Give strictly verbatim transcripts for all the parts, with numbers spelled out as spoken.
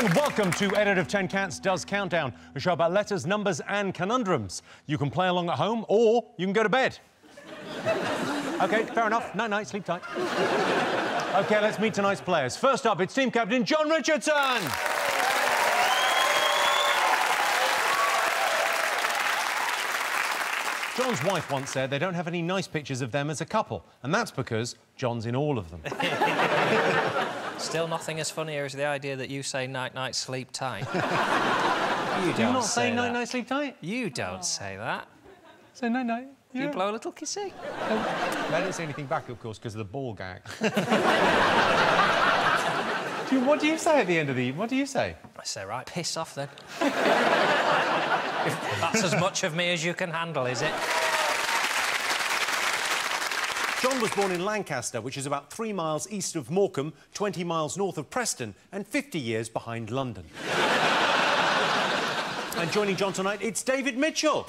and welcome to Eight Out of Ten Cats Does Countdown, a show about letters, numbers and conundrums. You can play along at home or you can go to bed. OK, fair enough. Night, night, sleep tight. OK, let's meet tonight's players. First up, it's team captain Jon Richardson. Jon's wife once said they don't have any nice pictures of them as a couple, and that's because Jon's in all of them. Still nothing as funnier as the idea that you say night-night, sleep tight. You don't Do you not say night-night, sleep tight? You don't oh. say that. Say so, night-night. Yeah. You blow a little kissy. I don't say anything back, of course, because of the ball gag. do you, what do you say at the end of the evening? What do you say? I say, right, piss off, then. That's as much of me as you can handle, is it? Jon was born in Lancaster, which is about three miles east of Morecambe, twenty miles north of Preston, and fifty years behind London. And joining Jon tonight, it's David Mitchell.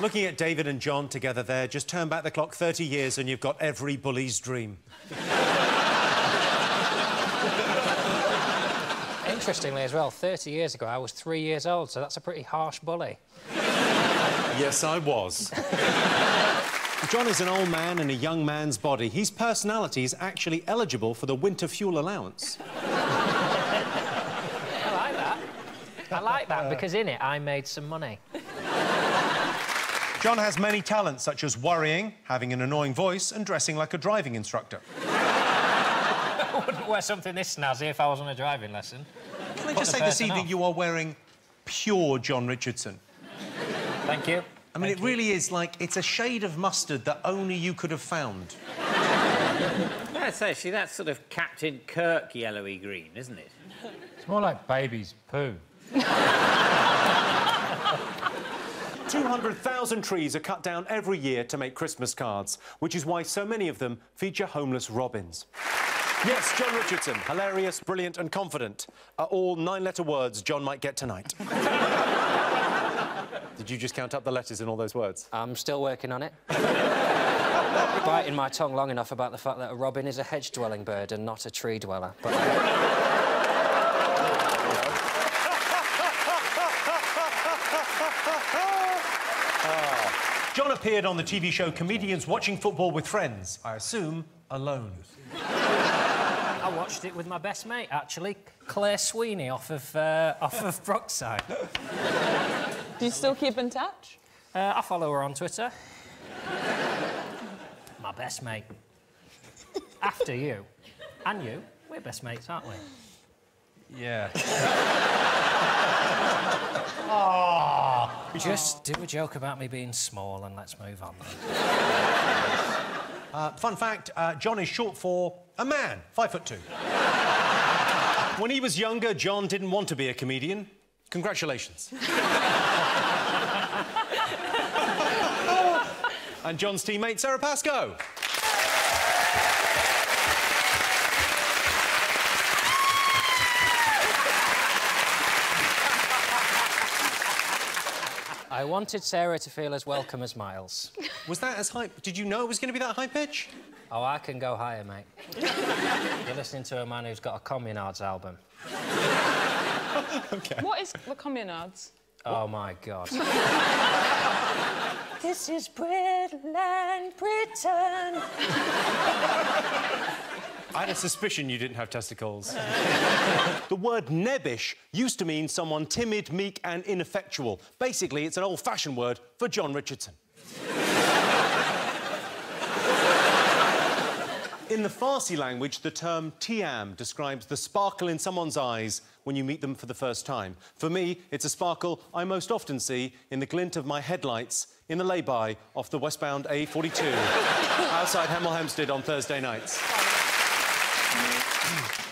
Looking at David and Jon together there, just turn back the clock thirty years and you've got every bully's dream. Interestingly as well, thirty years ago, I was three years old, so that's a pretty harsh bully. Yes, I was. Jon is an old man in a young man's body. His personality is actually eligible for the winter fuel allowance. I like that. I like that because in it, I made some money. Jon has many talents, such as worrying, having an annoying voice and dressing like a driving instructor. I wouldn't wear something this snazzy if I was on a driving lesson. Can I just say this evening you are wearing pure Jon Richardson? Thank you. I mean, Thank it really you. is like it's a shade of mustard that only you could have found. That's actually that's sort of Captain Kirk yellowy green, isn't it? It's more like baby's poo. two hundred thousand trees are cut down every year to make Christmas cards, which is why so many of them feature homeless robins. Yes, Jon Richardson, hilarious, brilliant and confident, are all nine-letter words Jon might get tonight. Did you just count up the letters in all those words? I'm still working on it. Biting my tongue long enough about the fact that a robin is a hedge-dwelling bird and not a tree-dweller. But... oh. Jon appeared on the T V show Comedians Watching Football with Friends, I assume alone. I watched it with my best mate, actually, Claire Sweeney, off of, uh, off of Brookside. Do you still keep in touch? Uh, I follow her on Twitter. My best mate. After you. And you. We're best mates, aren't we? Yeah. Oh, just do a joke about me being small and let's move on. Uh, fun fact, uh, Jon is short for a man, five foot two. When he was younger, Jon didn't want to be a comedian. Congratulations. And Jon's teammate, Sara Pascoe. I wanted Sarah to feel as welcome as Miles. Was that as high... Did you know it was going to be that high pitch? Oh, I can go higher, mate. You're listening to a man who's got a Communards album. Okay. What is the Communards? Oh, what? My God. This is Britland, Britain. I had a suspicion you didn't have testicles. The word nebbish used to mean someone timid, meek and ineffectual. Basically, it's an old-fashioned word for Jon Richardson. In the Farsi language, the term tiam describes the sparkle in someone's eyes when you meet them for the first time. For me, it's a sparkle I most often see in the glint of my headlights in the lay-by off the westbound A forty-two outside Hemel Hempstead on Thursday nights.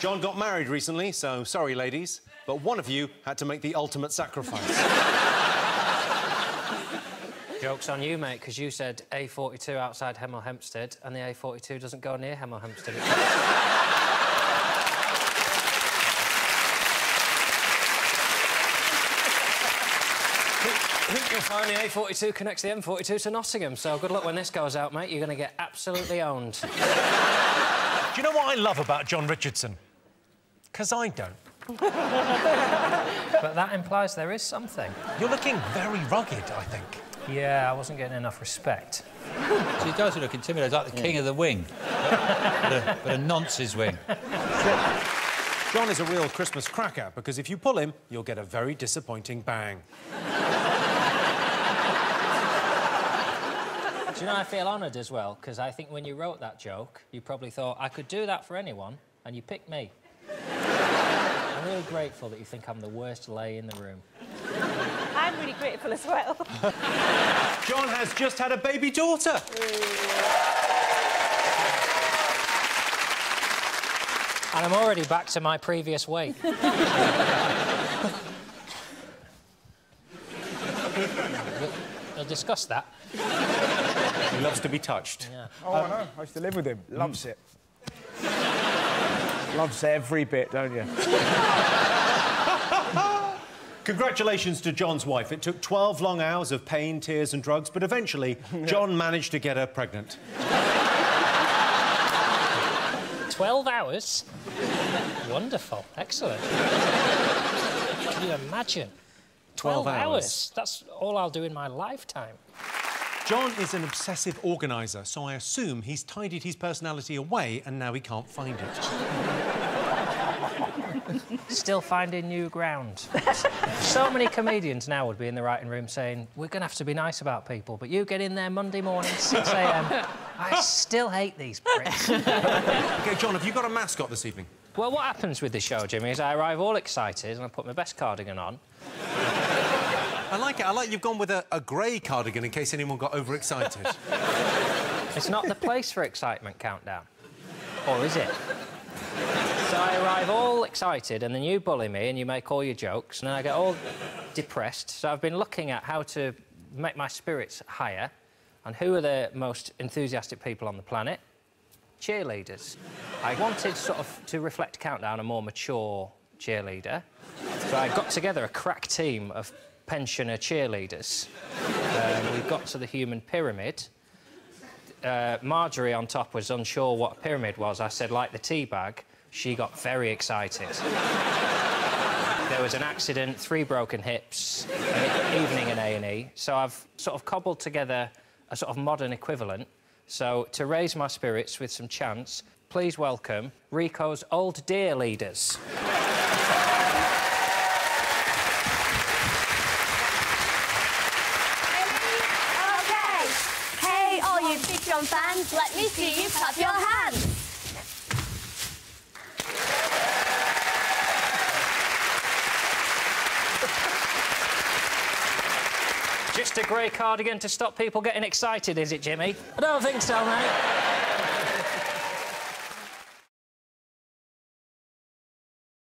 Jon got married recently, so sorry, ladies, but one of you had to make the ultimate sacrifice. Joke's on you, mate, because you said A forty-two outside Hemel Hempstead and the A forty-two doesn't go near Hemel Hempstead. And the A forty-two connects the M forty-two to Nottingham, so good luck when this goes out, mate. You're going to get absolutely owned. love about Jon Richardson? Because I don't. But that implies there is something. You're looking very rugged, I think. Yeah, I wasn't getting enough respect. She does look intimidating, like the yeah. king of the wing. But a, but a nonce's wing. Jon is a real Christmas cracker, because if you pull him, you'll get a very disappointing bang. Do you know, I feel honoured as well, because I think when you wrote that joke, you probably thought, I could do that for anyone, and you picked me. I'm really grateful that you think I'm the worst lay in the room. I'm really grateful as well. Jon has just had a baby daughter. And I'm already back to my previous weight. We'll discuss that. He loves to be touched. Yeah. Oh, um, I know. I used to live with him. Loves mm. it. Loves every bit, don't you? Congratulations to Jon's wife. It took twelve long hours of pain, tears and drugs, but eventually Jon managed to get her pregnant. twelve hours? Wonderful. Excellent. Can you imagine? twelve hours. hours. That's all I'll do in my lifetime. Jon is an obsessive organiser, so I assume he's tidied his personality away and now he can't find it. Still finding new ground. So many comedians now would be in the writing room saying, we're going to have to be nice about people, but you get in there Monday morning, six A M, I still hate these bricks. OK, Jon, have you got a mascot this evening? Well, what happens with this show, Jimmy, is I arrive all excited and I put my best cardigan on. I like it. I like you've gone with a, a grey cardigan in case anyone got overexcited. It's not the place for excitement countdown. Or is it? So I arrive all excited and then you bully me and you make all your jokes and then I get all depressed. So I've been looking at how to make my spirits higher and who are the most enthusiastic people on the planet? Cheerleaders. I wanted sort of to reflect countdown a more mature cheerleader. So I got together a crack team of pensioner cheerleaders. Um, we got to the human pyramid. Uh, Marjorie on top was unsure what a pyramid was. I said, like the tea bag. She got very excited. There was an accident, three broken hips, an evening in A and E. So I've sort of cobbled together a sort of modern equivalent. So to raise my spirits with some chants, please welcome Rico's Old Deer Leaders. Fans, let me see you clap your hands. Just a grey cardigan to stop people getting excited, is it, Jimmy? I don't think so, mate.